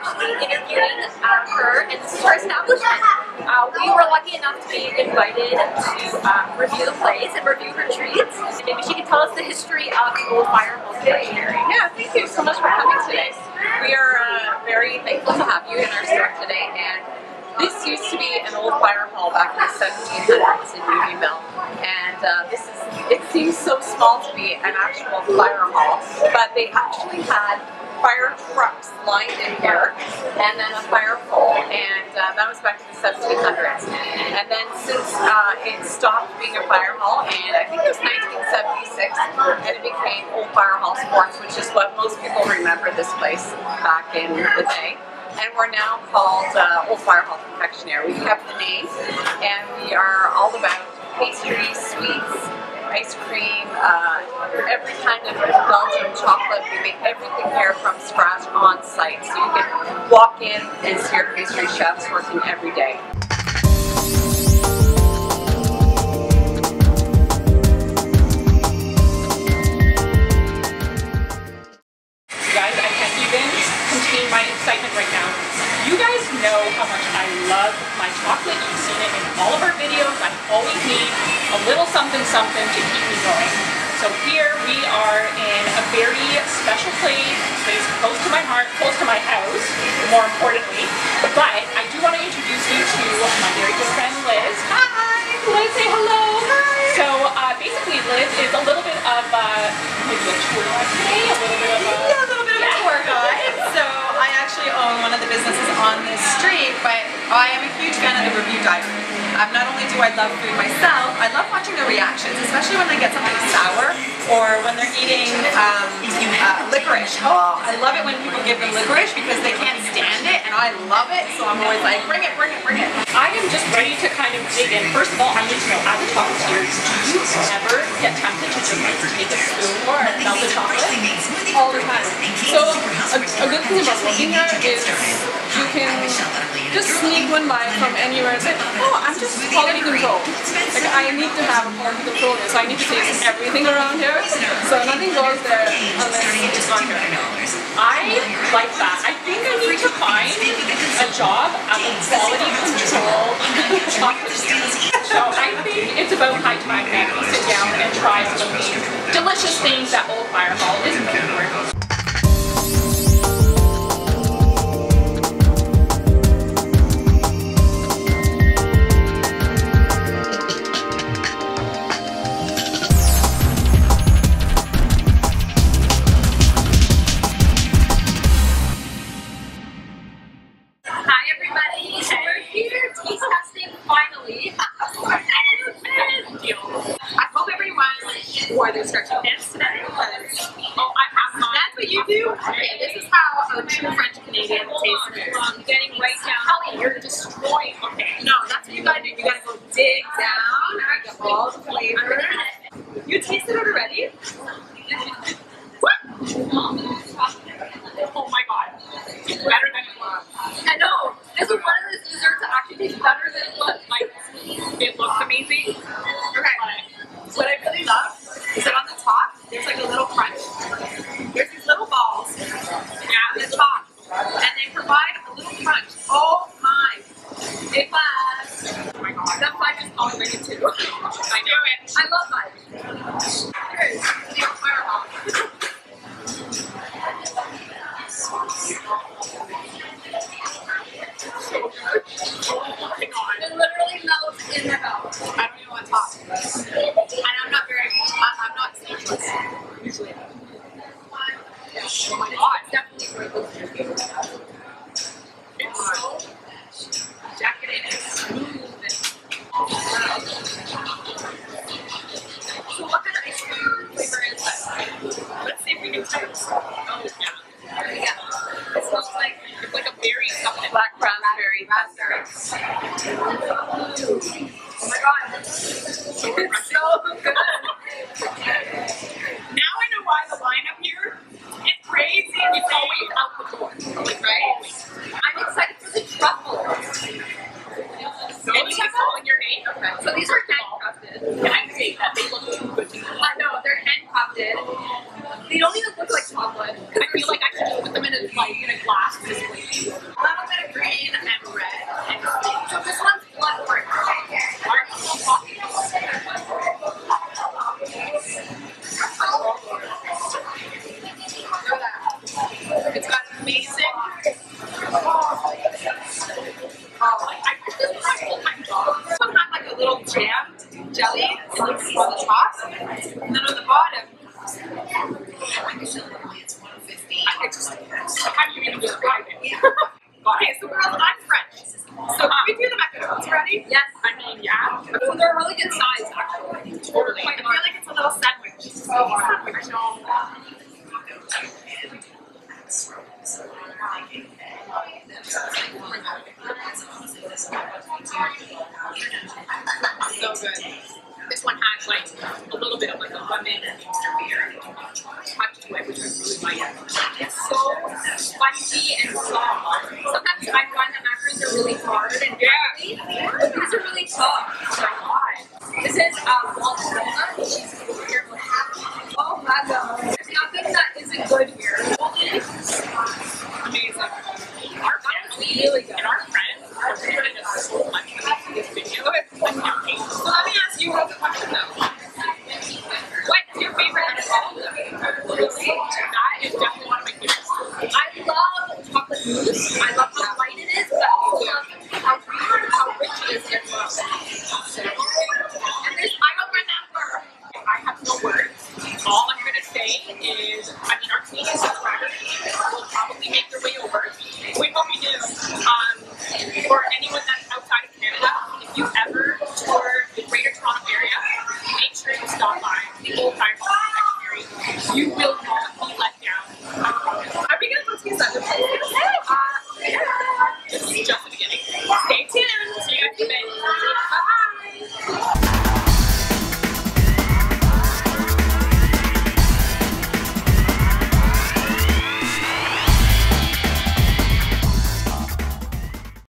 actually interviewing her, and this is her establishment. We were lucky enough to be invited to review the plays and review her treats. Maybe she can tell us the history of the Old Fire Hall Confectionery. Yeah, thank you so much for coming today. We are very thankful to have you in our store today, and this used to be an old fire hall back in the 1700s in Unionville, and it seems so small to be an actual fire hall, but they actually had fire trucks lined in here, and then a fire pole, and that was back in the 1700s. And then since it stopped being a fire hall, and I think it was 1976, and it became Old Fire Hall Sports, which is what most people remember this place back in the day. And we're now called Old Fire Hall Confectionery. We kept the name, and we are all about pastries, sweets, ice cream, every kind of Belgian chocolate. We make everything here from scratch on site, so you can walk in and see our pastry chefs working every day. You guys, I can't even contain my excitement right now. You guys know how much I love my chocolate. You've seen it in all of our videos. I always need a little something to keep me going. So here we are in a very special place close to my heart, close to my house, more importantly. But I do want to introduce you to my very good friend Liz. Hi! Liz, say hello! Hi! So basically Liz is a little bit of maybe a tour guide today, a little bit of a... Yeah, a little bit of a tour guide. So I actually own one of the businesses on this street, but I am a huge fan of The Review Diary. Not only do I love food myself, I love watching their reactions, especially when they get something sour or when they're eating licorice. Oh, I love it when people give them licorice because they can't stand it, and I love it, so I'm always like, bring it, bring it, bring it. I am just ready to kind of dig in. First of all, I need to know, as a chocolatier, do you ever get tempted to just like take a spoon or melt the chocolate? All the time. So a good thing about looking at it is you can just sneak one by from anywhere and say, oh, I'm just quality control. Like, I need to have quality control, so I need to taste everything around here. So nothing goes there unless it's not here. I like that. I think I need to find a job as a quality control chocolatier. So I think it's about high time that we sit down and try some of these delicious things that Old Fire Hall is known for. They don't even look like chocolate. I feel like I should just put them in a glass display. So good. This one has like a little bit of like a lemon touch to it, which I really like. It's so spicy and soft. Sometimes I find that macarons are really hard and dirty. But these are really tough. So this is walnut. Oh my god. There's nothing that isn't good here. Amazing. Our friends, really good. And our friends are really good. So much for this video. So let me ask you one question though. What's your favorite out of all of them? That is definitely one of my favorites. I love chocolate mousse. I love how light it is, but I also love how rich it is as well. And there's, I don't remember. I have no words. All I'm going to say is, I mean, our team is